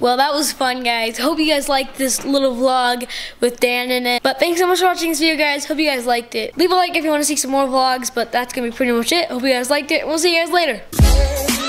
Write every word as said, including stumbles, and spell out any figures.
Well, that was fun, guys. Hope you guys liked this little vlog with Dan in it. But thanks so much for watching this video, guys. Hope you guys liked it. Leave a like if you want to see some more vlogs, but that's going to be pretty much it. Hope you guys liked it. We'll see you guys later.